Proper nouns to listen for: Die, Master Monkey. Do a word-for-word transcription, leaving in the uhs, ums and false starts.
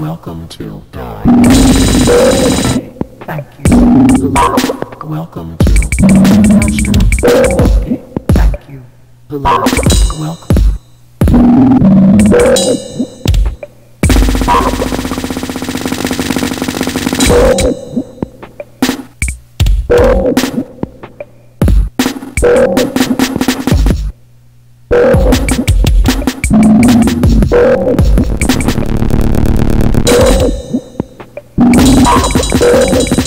Welcome to Die. Thank you. Welcome to Master Monkey. Thank you. Welcome. Thank you.